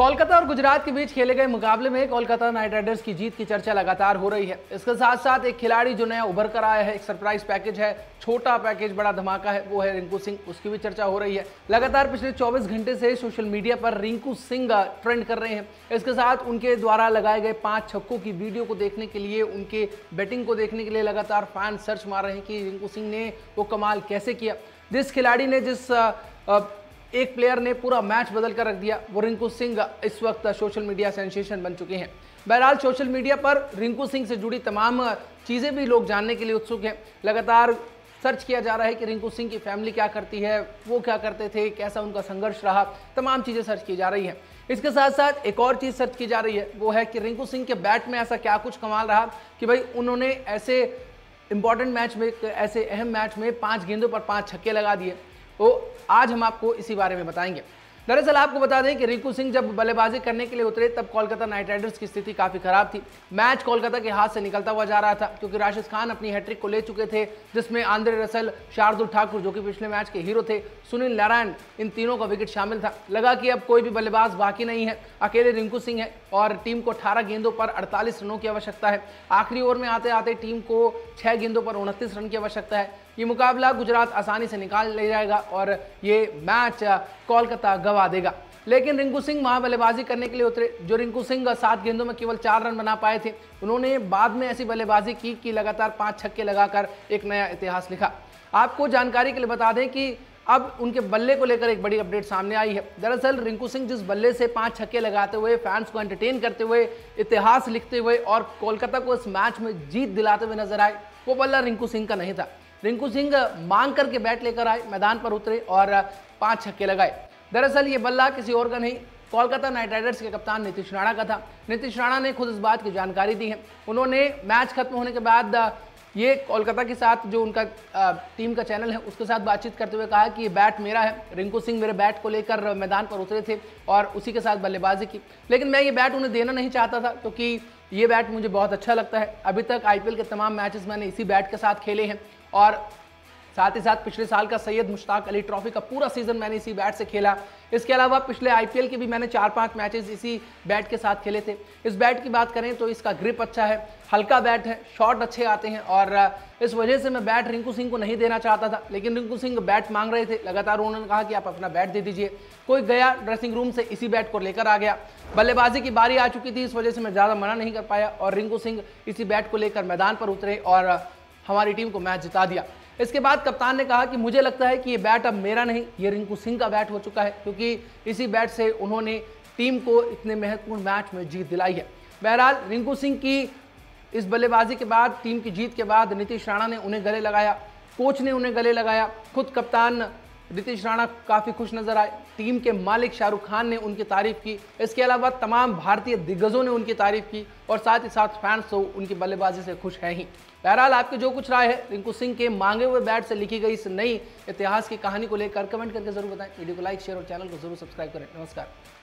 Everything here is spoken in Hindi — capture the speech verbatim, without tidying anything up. कोलकाता और गुजरात के बीच खेले गए मुकाबले में कोलकाता नाइट राइडर्स की जीत की चर्चा लगातार हो रही है। इसके साथ साथ एक खिलाड़ी जो नया उभर कर आया है, एक सरप्राइज पैकेज है, छोटा पैकेज बड़ा धमाका है, वो है रिंकू सिंह। उसकी भी चर्चा हो रही है। लगातार पिछले चौबीस घंटे से सोशल मीडिया पर रिंकू सिंह ट्रेंड कर रहे हैं। इसके साथ उनके द्वारा लगाए गए पाँच छक्कों की वीडियो को देखने के लिए, उनके बैटिंग को देखने के लिए लगातार फैन सर्च मार रहे हैं कि रिंकू सिंह ने वो कमाल कैसे किया। जिस खिलाड़ी ने, जिस एक प्लेयर ने पूरा मैच बदल कर रख दिया, वो रिंकू सिंह इस वक्त सोशल मीडिया सेंसेशन बन चुके हैं। बहरहाल सोशल मीडिया पर रिंकू सिंह से जुड़ी तमाम चीज़ें भी लोग जानने के लिए उत्सुक हैं। लगातार सर्च किया जा रहा है कि रिंकू सिंह की फैमिली क्या करती है, वो क्या करते थे, कैसा उनका संघर्ष रहा, तमाम चीज़ें सर्च की जा रही हैं। इसके साथ साथ एक और चीज़ सर्च की जा रही है, वो है कि रिंकू सिंह के बैट में ऐसा क्या कुछ कमाल रहा कि भाई उन्होंने ऐसे इंपॉर्टेंट मैच में, ऐसे अहम मैच में पाँच गेंदों पर पाँच छक्के लगा दिए। तो आज हम आपको इसी बारे में बताएंगे। दरअसल आपको बता दें कि रिंकू सिंह जब बल्लेबाजी करने के लिए उतरे तब कोलकाता नाइट राइडर्स की स्थिति काफ़ी खराब थी। मैच कोलकाता के हाथ से निकलता हुआ जा रहा था क्योंकि राशिद खान अपनी हैट्रिक को ले चुके थे, जिसमें आंद्रे रसल, शार्दुल ठाकुर जो कि पिछले मैच के हीरो थे, सुनील नारायण, इन तीनों का विकेट शामिल था। लगा कि अब कोई भी बल्लेबाज बाकी नहीं है, अकेले रिंकू सिंह है और टीम को अठारह गेंदों पर अड़तालीस रनों की आवश्यकता है। आखिरी ओवर में आते आते टीम को छः गेंदों पर उनतीस रन की आवश्यकता है। ये मुकाबला गुजरात आसानी से निकाल ले जाएगा और ये मैच कोलकाता गवा देगा। लेकिन रिंकू सिंह वहाँ बल्लेबाजी करने के लिए उतरे। जो रिंकू सिंह सात गेंदों में केवल चार रन बना पाए थे, उन्होंने बाद में ऐसी बल्लेबाजी की कि लगातार पांच छक्के लगाकर एक नया इतिहास लिखा। आपको जानकारी के लिए बता दें कि अब उनके बल्ले को लेकर एक बड़ी अपडेट सामने आई है। दरअसल रिंकू सिंह जिस बल्ले से पांच छक्के लगाते हुए, फैंस को एंटरटेन करते हुए, इतिहास लिखते हुए और कोलकाता को इस मैच में जीत दिलाते हुए नजर आए, वो बल्ला रिंकू सिंह का नहीं था। रिंकू सिंह मांग करके बैट लेकर आए, मैदान पर उतरे और पांच छक्के लगाए। दरअसल ये बल्ला किसी और का नहीं, कोलकाता नाइट राइडर्स के कप्तान नितीश राणा का था। नितीश राणा ने खुद इस बात की जानकारी दी है। उन्होंने मैच खत्म होने के बाद ये कोलकाता के साथ, जो उनका टीम का चैनल है, उसके साथ बातचीत करते हुए कहा कि ये बैट मेरा है, रिंकू सिंह मेरे बैट को लेकर मैदान पर उतरे थे और उसी के साथ बल्लेबाजी की। लेकिन मैं ये बैट उन्हें देना नहीं चाहता था क्योंकि ये बैट मुझे बहुत अच्छा लगता है। अभी तक आई पी एल के तमाम मैचेस मैंने इसी बैट के साथ खेले हैं और साथ ही साथ पिछले साल का सैयद मुश्ताक अली ट्रॉफी का पूरा सीजन मैंने इसी बैट से खेला। इसके अलावा पिछले आई पी एल के भी मैंने चार पांच मैचेस इसी बैट के साथ खेले थे। इस बैट की बात करें तो इसका ग्रिप अच्छा है, हल्का बैट है, शॉट अच्छे आते हैं और इस वजह से मैं बैट रिंकू सिंह को नहीं देना चाहता था। लेकिन रिंकू सिंह बैट मांग रहे थे। लगातार उन्होंने कहा कि आप अपना बैट दे दीजिए। कोई गया ड्रेसिंग रूम से इसी बैट को लेकर आ गया। बल्लेबाजी की बारी आ चुकी थी, इस वजह से मैं ज़्यादा मना नहीं कर पाया और रिंकू सिंह इसी बैट को लेकर मैदान पर उतरे और हमारी टीम को मैच जिता दिया। इसके बाद कप्तान ने कहा कि मुझे लगता है कि ये बैट अब मेरा नहीं, ये रिंकू सिंह का बैट हो चुका है क्योंकि इसी बैट से उन्होंने टीम को इतने महत्वपूर्ण मैच में जीत दिलाई है। बहरहाल रिंकू सिंह की इस बल्लेबाजी के बाद, टीम की जीत के बाद, नितीश राणा ने उन्हें गले लगाया, कोच ने उन्हें गले लगाया, खुद कप्तान नितीश राणा काफ़ी खुश नजर आए, टीम के मालिक शाहरुख खान ने उनकी तारीफ़ की, इसके अलावा तमाम भारतीय दिग्गजों ने उनकी तारीफ़ की और साथ ही साथ फैंस तो उनकी बल्लेबाजी से खुश हैं ही। बहरहाल आपके जो कुछ राय है रिंकू सिंह के मांगे हुए बैट से लिखी गई इस नई इतिहास की कहानी को लेकर कमेंट करके जरूर बताएं। वीडियो को लाइक, शेयर और चैनल को जरूर सब्सक्राइब करें। नमस्कार।